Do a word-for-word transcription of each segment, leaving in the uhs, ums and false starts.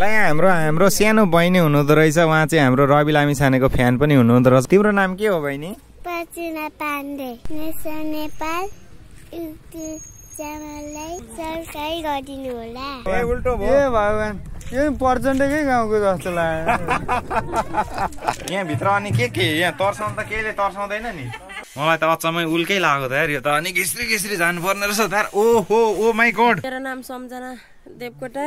ला हाम्रो हाम्रो सानो बहिनी हुनुहुँदो रहेछ। उहाँ चाहिँ हाम्रो रवि लामी छानेको फ्यान पनि हुनुहुँदो रहेछ। तिम्रो नाम के हो बहिनी? पचिना पाण्डे। नेसा नेपाल युक्ति च्यानललाई सब्स्क्राइब गरिदिनु होला। ए उल्टो भयो। ए भगवान यो पर्जन्टेकै गाउँको जस्तो लाग्यो। यहाँ भित्र अनि के के यहाँ तर्साउन त केले तर्साउँदैन नि। मलाई त अचम्मै उल्कै लाग्यो त यार। यो त अनि घिस्री घिस्री जानुपर्ने रहेछ यार। ओहो ओ माई गॉड। मेरो नाम सम्झना देवकोटा।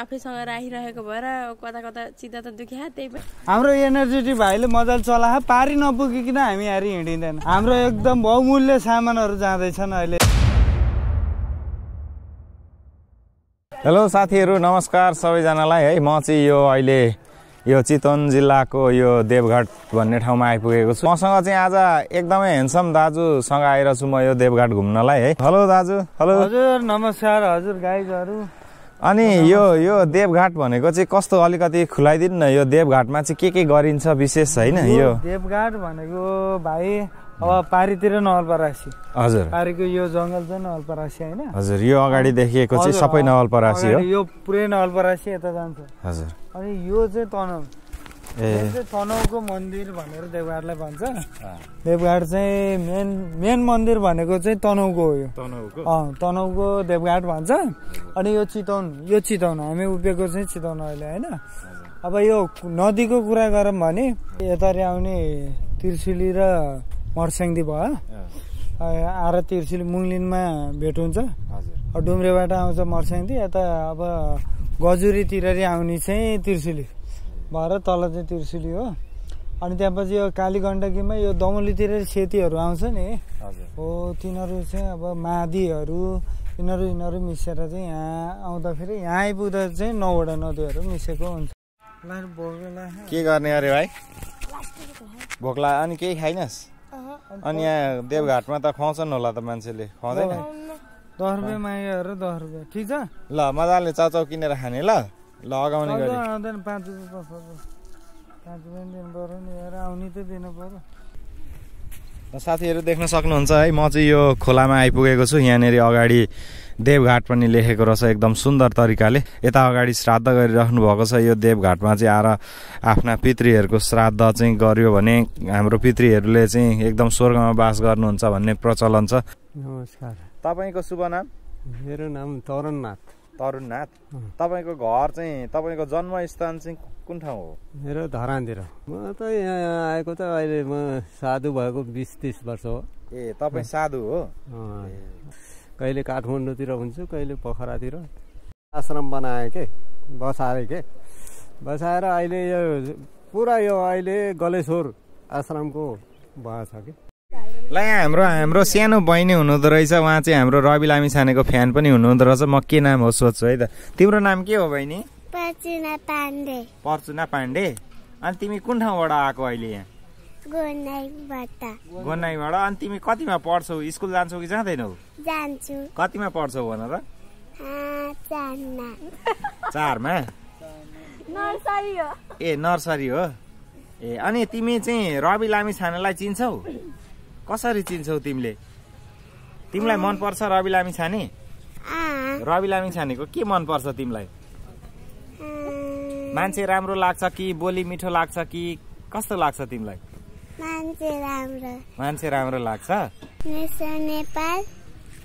आफैसँग राखिरहेको भएर कता कता चित्त त दुख्या। त्यही पनि हाम्रो एनर्जेटिक भाइले मजाले चला पारी नपुगिकन हामी हारी हिँडिँदैन। हाम्रो एकदम बहुमूल्य सामानहरू जाँदैछन् अहिले। हेलो साथीहरू नमस्कार सबैजनालाई है। म चाहिँ यो अहिले यो चितवन जिल्लाको यो देवघाट भन्ने ठाउँमा आइपुगेको छु। मसँग चाहिँ आज एकदमै हेन्डसम दाजुसँग आइरहेको छु म यो देवघाट घुम्नलाई है। हेलो दाजु। हेलो हजुर नमस्कार। हजुर गाइजहरू अनि यो यो देवघाट भनेको चाहिँ कस्तो अलिकति खुलाइदिनु न। यो देवघाटमा चाहिँ के के गरिन्छ विशेष होइन? यो देवघाट भनेको भाइ अब पारीतिर नवलपरासी। हजुर पारीको यो जङ्गल चाहिँ नवलपरासी होइन? हजुर यो अगाडि देखिएको चाहिँ सबै नवलपरासी हो। यो पुरै नवलपरासी यता जान्छ। हजुर अनि यो चाहिँ तनहु। ए तनहुको मन्दिर भनेर देवघाटलाई भन्छ। देवघाट चाहिँ मेन मेन मन्दिर भनेको चाहिँ तनहुको हो। यो तनहुको अँ तनहुको देवघाट भन्छ। अनि यो चितवन यो चितवन हामी उभिएको चाहिँ चितवन अहिले होइन। अब यो नदीको कुरा गरौँ भने यतारी आउने त्रिशुली र मर्स्याङदी भयो आएर तिर्सिल मुङलिनमा भेट हुन्छ। हजुर डुम्रेबाट आउँछ मर्स्याङदी। यता अब गजुरीतिर आउने चाहिँ त्रिशुली भएर तल चाहिँ त्रिशुली हो। अनि त्यसपछि यो काली गण्डकीमा यो दमौलीतिर सेतीहरू आउँछ नि हो। तिनीहरू चाहिँ अब मादीहरू यिनीहरू यिनीहरू मिसेर चाहिँ यहाँ आउँदाखेरि यहाँ आइपुग्दा चाहिँ नौवटा नदीहरू मिसेको हुन्छ। के गर्ने अरे भाइ? भोकला अनि केही खाइनस्? अनि यहाँ देवघाटमा त खुवाउँछन् होला त मान्छेले? खुवाउँदैन? दस रुपियाँ मागेर दस रुपियाँ ठिक छ। ल मजाले चाउचाउ किनेर खाने ल ल अगाउने गरी। पाँच रुपियाँ पाँच रुपियाँ दिनु पऱ्यो नि हेर आउने त दिनु पऱ्यो। साथीहरू देख्न सक्नुहुन्छ है म चाहिँ यो खोलामा आइपुगेको छु। यहाँनिर अगाडि देवघाट पनि लेखेको रहेछ एकदम सुन्दर तरिकाले। यता अगाडि श्राद्ध गरिराख्नु भएको छ। यो देवघाटमा चाहिँ आएर आफ्ना पितृहरूको श्राद्ध चाहिँ गर्यो भने हाम्रो पितृहरूले चाहिँ एकदम स्वर्गमा वास गर्नुहुन्छ भन्ने प्रचलन छ। नमस्कार। तपाईँको शुभ नाम? मेरो नाम तरुणनाथ। तरुणनाथ। तपाईँको घर चाहिँ तपाईँको जन्मस्थान चाहिँ कुन ठाउँ हो? मेरो धरानतिर। म त यहाँ आएको त अहिले म साधु भएको बिस तिस वर्ष हो। ए तपाईँ साधु हो? कहिले काठमाडौँतिर हुन्छु कहिले पोखरातिर। आश्रम बनाएँ के बसाएँ के बसाएर अहिले यो पुरा यो अहिले गलेश्वर आश्रमको भएछ कि। ला हाम्रो हाम्रो सानो बहिनी हुनुहुँदो रहेछ। उहाँ चाहिँ हाम्रो रवि लामी छानेको फ्यान पनि हुनुहुँदो रहेछ। म के नाम हो सोध्छु है त। तिम्रो नाम के हो बहिनी? पर्चुना पाण्डे। पर्चुना पाण्डे। अनि तिमी कुन ठाउँबाट आएको अहिले यहाँ? गोनाईबाट। गोनाईबाट। अनि तिमी कतिमा पढ्छौ? स्कुल जान्छौ कि जाँदैनौ? जान्छु। कतिमा पढ्छौ भन त? चारमा। चारमा? नर्सरी हो। ए नर्सरी हो। ए अनि तिमी चाहिँ रवि लामी छानेलाई चिन्छौ? कसरी चिन्छौ तिमीले? तिमीलाई मनपर्छ रवि लामी छाने? रवि लामी छानेको के मनपर्छ तिमीलाई? मान्छे राम्रो लाग्छ कि बोली मिठो लाग्छ कि कस्तो लाग्छ तिमीलाई? मान्छे राम्रो। मान्छे राम्रो लाग्छ। नेसा नेपाल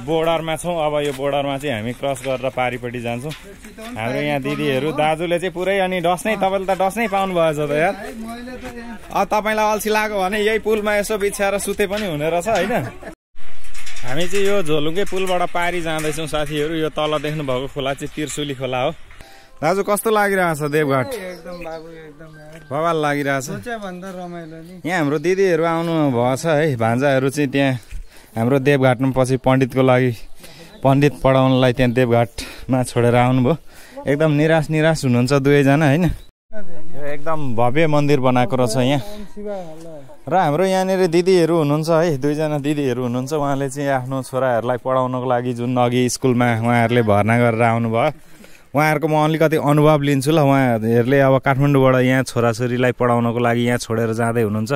बोर्डरमा छौँ। अब यो बोर्डरमा चाहिँ हामी क्रस गरेर पारिपट्टि जान्छौँ। हाम्रो यहाँ दिदीहरू दाजुले चाहिँ पुरै अनि डस नै तपाईँले त डस नै पाउनुभएछ त यार। अब तपाईँलाई अल्छी लाग्यो भने यही पुलमा यसो बिछ्याएर सुते पनि हुने रहेछ होइन। हामी चाहिँ यो झोलुङ्गे पुलबाट पारि जाँदैछौँ साथीहरू। यो तल देख्नुभएको खोला चाहिँ त्रिशुली खोला हो। दाजु कस्तो लागिरहेछ देवघाट? एकदम बाबु एकदम बवाल लागिरहेछ। यहाँ हाम्रो दिदीहरू आउनु भएछ है। भान्जाहरू चाहिँ त्यहाँ हाम्रो देवघाटमा पछि पण्डितको लागि पण्डित पढाउनलाई त्यहाँ देवघाटमा छोडेर आउनुभयो। एकदम निराश निराश हुनुहुन्छ दुवैजना होइन। एकदम भव्य मंदिर बनाएको रहेछ यहाँ र हाम्रो यहाँनेर दिदीहरु हुनुहुन्छ है दुईजना दिदीहरु हुनुहुन्छ उहाँले चाहिँ आफ्नो छोराहरुलाई पढाउनको लागि जुन अघि स्कुलमा उहाँहरुले भर्ना गरेर आउनुभयो उहाँहरुको म अलिकति अनुभव लिन्छु ल उहाँहरुले अब काठमाडौँबाट यहाँ छोराछोरीलाई पढाउनको लागि यहाँ छोडेर जाँदै हुनुहुन्छ।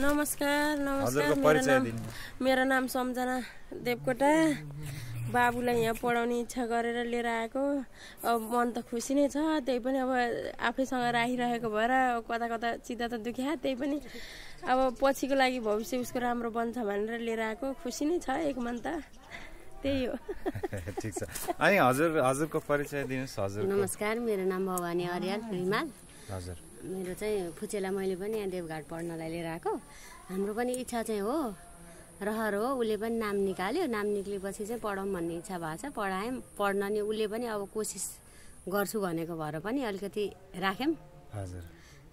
नमस्कार नमस्कार मेरो नाम सम्झना देवकोटा बाबुलाई यहाँ पढाउने इच्छा गरेर लिएर आएको अब मन त खुसी नै छ त्यही पनि अब आफैसँग राखिरहेको भएर कता कता चित्त त दुख्या त्यही पनि अब पछिको लागि भविष्य उसको राम्रो बन्छ भनेर लिएर आएको खुसी नै छ एक मन त त्यही हो। ठीक छ अनि हजुर हजुरको परिचय दिनुस् हजुर। नमस्कार मेरो नाम भवानी अर्याल रिमाल हजुर मेरो चाहिँ फुचेला मैले पनि यहाँ देवघाट पढ्नलाई लिएर आएको हाम्रो पनि इच्छा चाहिँ हो रहर हो उसले पनि नाम निकाल्यो नाम निक्लेपछि चाहिँ पढौँ भन्ने इच्छा भएको छ पढाएँ पढ्न नि उसले पनि अब कोसिस गर्छु भनेको भएर पनि अलिकति राख्यौँ हजुर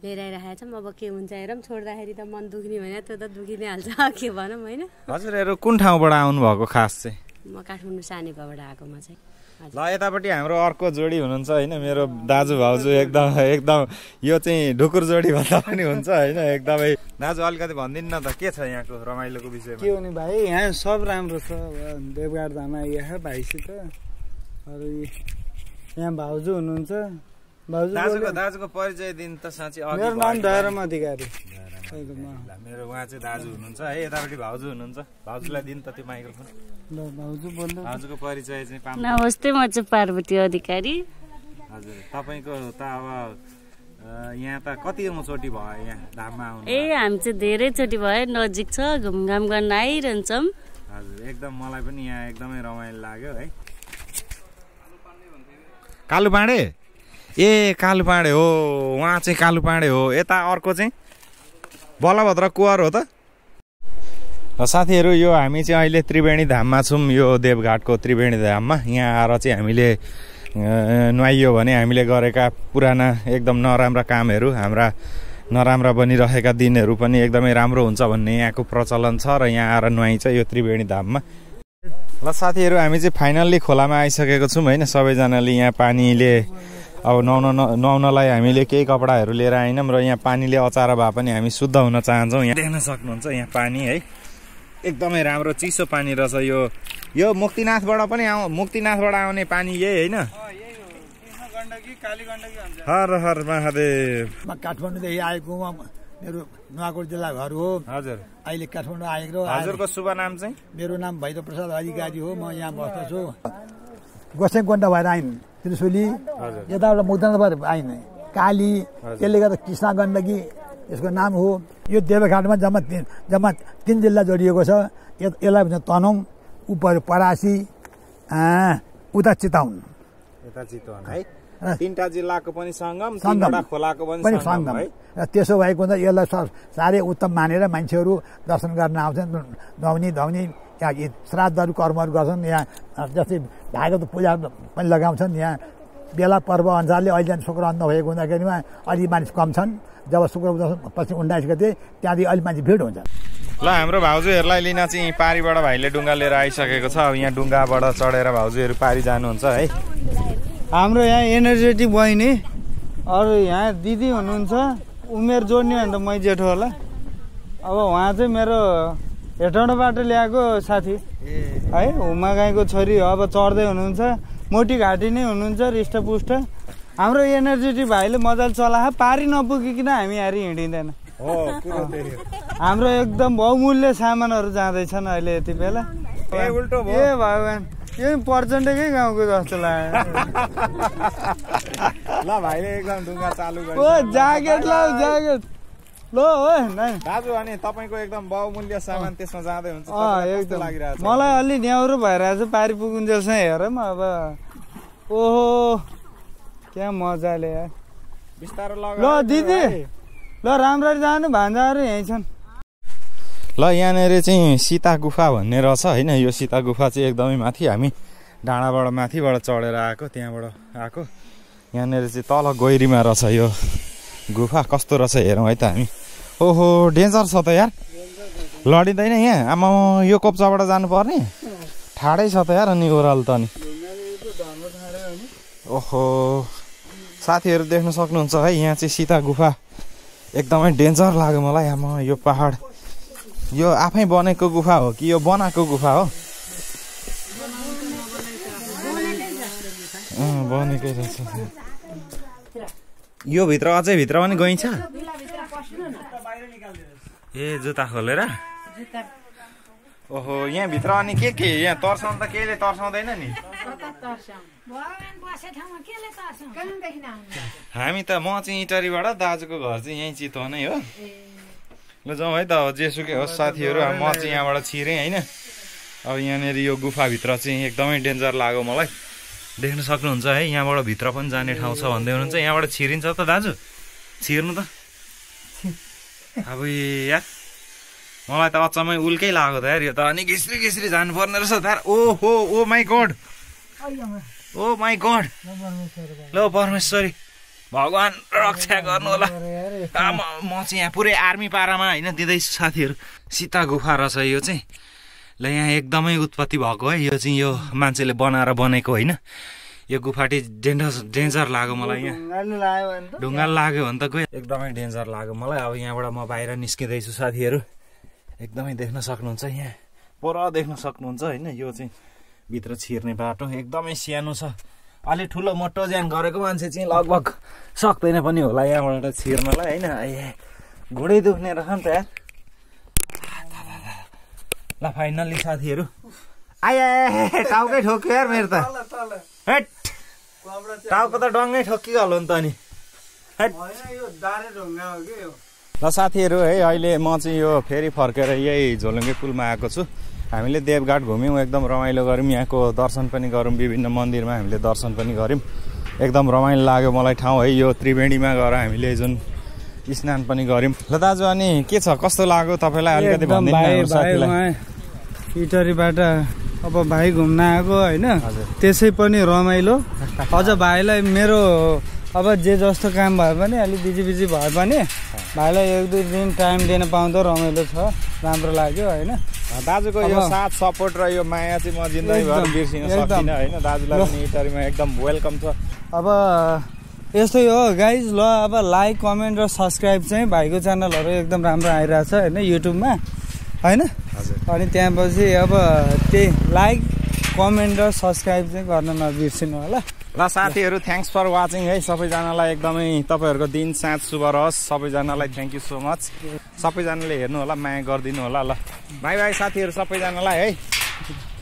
लिएर आइरहेको छौँ अब के हुन्छ हेरौँ छोड्दाखेरि त मन दुख्ने होइन त्यो त दुखी नै हाल्छ के भनौँ होइन। हजुरहरू कुन ठाउँबाट आउनुभएको खास चाहिँ? म काठमाडौँ सानेपाबाट आएको म चाहिँ। ल यतापट्टि हाम्रो अर्को जोडी हुनुहुन्छ होइन मेरो दाजु भाउजू एकदम एकदम यो चाहिँ ढुकुर जोडी भन्दा पनि हुन्छ होइन एकदमै दाजु अलिकति भनिदिनु न त के छ यहाँको रमाइलोको विषयमा? के हुने भाइ यहाँ सब राम्रो छ देवघाट धाममा यहाँ भाइसित अरू यहाँ भाउजू हुनुहुन्छ भाउजू दाजुको दाजुको परिचय दिन त साँच्चै मेरो नाम धरम अधिकारी मेरो उहाँ चाहिँ दाजु हुनुहुन्छ है यतापट्टि भाउजू हुनुहुन्छ भाउजूलाई दिन त त्यो माइक्रोफोन ल भाउजू बोल्नु हजुरको परिचय चाहिँ पाम। नमस्ते म चाहिँ पार्वती अधिकारी हजुर तपाईको त अब यहाँ त कतिौं चोटी भयो यहाँ धाममा आउनु? ए हामी चाहिँ धेरै चोटी भयो नजिक छ घुमघाम गर्न आइरहन्छौँ हजुर एकदम मलाई पनि यहाँ एकदमै रमाइलो लाग्यो है। कालु पाँडे ए कालु पाँडे हो उहाँ चाहिँ कालु पाँडे हो यता अर्को चाहिँ बलभद्र कुवर हो त। साथीहरु यो हामी चाहिँ अहिले त्रिवेणी धाममा छौं यो देवघाटको त्रिवेणी धाममा यहाँ आएर चाहिँ हामीले नुहाइयो भने हामीले गरेका पुराना एकदम नराम्रा कामहरु हाम्रा नराम्रा बनिरहेका दिनहरु पनि एकदमै राम्रो हुन्छ भन्ने यहाँको प्रचलन छ र यहाँ आएर नुहाइन्छ यो त्रिवेणी धाममा। ल साथीहरु हामी चाहिँ फाइनल्ली खोलामा आइसकेको छौं हैन सबैजनाले यहाँ पानीले अब नुहाउन नुहाउनलाई हामीले केही कपडाहरु लिएर आएनौं र यहाँ पानीले अचार भए पनि हामी शुद्ध हुन चाहन्छौँ यहाँ देख्न सक्नुहुन्छ यहाँ पानी है एकदमै राम्रो चिसो पानी रहेछ यो यो मुक्तिनाथबाट पनि आउ मुक्तिनाथबाट आउने पानी यही होइन हर हर महादेव। म काठमाडौँदेखि आएको मेरो नुवाकोट जिल्ला घर हो हजुर अहिले काठमाडौँ आएको। हजुरको शुभ नाम चाहिँ? मेरो नाम भैरव प्रसाद अधिकारी हो म यहाँ बस्दछु गोसे गोन्डा भएर आइन त्रिशुली यताबाट मुक्तिनाथबाट आइन काली त्यसले गर्दा कृष्ण गण्डकी यसको नाम हो। यो देवघाटमा जम्मा जम्मा तीन जिल्ला जोडिएको छ यसलाई भन्छ तनहुँ उप परासी उता चितवन उता चितवन है तीनटा जिल्लाको पनि संगम तीनटा खोलाको पनि संगम है र त्यसो भएको हुँदा यसलाई साह्रै उत्तम मानेर मान्छेहरू दर्शन गर्न आउँछन् नुहाउने धुवाउने यहाँ श्राद्धहरू कर्महरू गर्छन् यहाँ जस्तै भागवत पूजा पनि लगाउँछन् यहाँ बेला पर्व अनुसारले अहिले शुक्र अन्त भएको हुँदाखेरिमा अलि मानिस कम छन् जब शुक्र पछि उन्नाइस गते त्यहाँदेखि अलि मान्छे भिड हुन्छ। ल हाम्रो भाउजूहरूलाई लिन चाहिँ पारीबाट भाइले डुङ्गा लिएर आइसकेको छ अब यहाँ डुङ्गाबाट चढेर भाउजूहरू पारी जानुहुन्छ है। हाम्रो यहाँ एनर्जेटिक बहिनी अरू यहाँ दिदी हुनुहुन्छ उमेर जोड्ने भने त मै जेठो होला अब उहाँ चाहिँ मेरो हेटौँडाबाट ल्याएको साथी है हुमा गाईको छोरी अब चढ्दै हुनुहुन्छ मोटी घाटी नै हुनुहुन्छ रिष्टपुष्ट हाम्रो एनर्जेटिक भाइले मजाले चला पारी नपुगिकन हामी हारी हिँडिँदैन हाम्रो एकदम बहुमूल्य सामानहरू जाँदैछन् अहिले यति बेला ए उल्टो भयो ए भगवान यो पर्चन्टेकै गाउँको जस्तो लाग्यो। ल भाइले एकदम ढुङ्गा चालु गर्यो ओ ज्याकेट लाउ ज्याकेट ल हो दाजु अनि तपाईको एकदम बहुमूल्य सामान त्यसमा जाँदै हुन्छ एकदम लागिरहेछ मलाई अलि न्याउरो भइरहेछ पारी पुगुन्जेलसँग हेरौँ अब ओहो क्या मजाले यार बिस्तारो लगा ल दिदी ल राम्ररी जानु भान्जाहरू यहीँ छन्। ल यहाँनिर चाहिँ सीता गुफा भन्ने रहेछ होइन यो सीता गुफा चाहिँ एकदमै माथि हामी डाँडाबाट माथिबाट चढेर आएको त्यहाँबाट आएको यहाँनिर चाहिँ तल गहिरीमा रहेछ यो गुफा कस्तो रहेछ हेरौँ है त हामी ओहो डेन्जर छ त यार लडिँदैन यहाँ आमा यो कोप्चाबाट जानुपर्ने ठाडै छ त यार अनि ओह्रालो त अनि ओहो साथीहरु देख्न सक्नुहुन्छ है यहाँ चाहिँ सीता गुफा एकदमै डेन्जर लाग्यो मलाई आमा यो पहाड यो आफै बनेको गुफा हो कि यो बनाएको गुफा हो अ बनेकै रहेछ यो भित्र अझै भित्र पनि गइन्छ ए जुत्ता खोलेर जुत्ता ओहो यहाँ भित्र अनि के के यहाँ तर्साउन त केले तर्साउँदैन नि हामी त म चाहिँ इटरीबाट दाजुको घर चाहिँ यही चितवन नै हो ल जाऊ है त जेसुकै होस् साथीहरु म चाहिँ यहाँबाट छिरे हैन अब यहाँनेर यो गुफा भित्र चाहिँ एकदमै डेन्जर लाग्यो मलाई देख्न सक्नुहुन्छ है यहाँबाट भित्र पनि जाने ठाउँ छ भन्दै हुनुहुन्छ यहाँबाट छिरिन्छ त दाजु छिर्नु त अब यार मलाई त अचम्मै उल्कै लाग्यो त यार यो त अनि घिस्री घिस्री जानु पर्ने रहेछ यार ओहो oh my god oh my god ल परमेश्वरी भगवान रक्षा गर्नु होला म चाहिँ यहाँ पुरै आर्मी पारामा हैन दिदै साथीहरु सीता गुफा रहेछ यो चाहिँ ल यहाँ एकदमै उत्पत्ति भएको है यो चाहिँ यो मान्छेले बनाएर बनेको हैन यो गुफाटी डेन्जर डेन्जर लाग्यो मलाई यहाँ ढुङ्गा लाग्यो भने त गयो एकदमै डेन्जर लाग्यो मलाई अब यहाँबाट म बाहिर निस्किदै छु साथीहरु एकदमै देख्न सक्नुहुन्छ यहाँ पुरा देख्न सक्नुहुन्छ हैन यो चाहिँ भित्र छिर्ने बाटो एकदमै सानो छ अलि ठुलो मोटो ज्यान गरेको मान्छे चाहिँ लगभग सक्दैन पनि होला यहाँबाट छिर्नलाई हैन ए घुडै दुख्ने रहेछ नि त यार ल फाइनली साथीहरु आए टाउकै ठोक्यो यार मेरो त हट टाउको त डङ्गै ठोकिहाल्यो नि त अनि हैन यो दारे ढुङ्गा हो के यो ल साथीहरु है अहिले म चाहिँ यो फेरि फर्केर यही झोलुङ्गे पुलमा आएको छु हामीले देवघाट घुम्यौं एकदम रमाइलो गऱ्यौं यहाँको दर्शन पनि गऱ्यौं विभिन्न मन्दिरमा हामीले दर्शन पनि गऱ्यौं एकदम रमाइलो लाग्यो मलाई ठाउँ है यो त्रिवेणीमा गएर हामीले जुन स्नान पनि गऱ्यौं ल दाजु अनि के छ कस्तो लाग्यो तपाईलाई अलिकति भन्दिनु साथीलाई इटरीबाट अब भाइ घुम्न आएको हैन त्यसै पनि रमाइलो अझ भाइलाई मेरो अब जे जस्तो काम भए पनि अलि बिजी बिजी भए पनि भाइलाई एक दुई दिन टाइम दिन पाउँदा रमाइलो छ राम्रो लाग्यो हैन दाजुको यो साथ सपोर्ट र यो माया चाहिँ म जिन्दगीभर बिर्सिन सक्दिन हैन दाजुलाई पनि इटरीमा एकदम वेलकम छ अब यस्तै हो गाइज ल अब लाइक कमेन्ट र सब्स्क्राइब चाहिँ भाइको च्यानलहरु एकदम राम्रो आइराछ हैन युट्युबमा हैन अनि त्यसपछि अब त्यही लाइक कमेन्ट र सब्स्क्राइब चाहिँ गर्न नबिर्सिनु होला ल साथीहरु थ्यांक्स फर वाचिङ है सबैजनालाई एकदमै तपाईहरुको दिन साँझ शुभ रहोस् सबैजनालाई थ्यांक यू सो मच सबैजनाले हेर्नु होला माया गर्दिनु होला ल बाइ बाइ साथीहरु सबैजनालाई है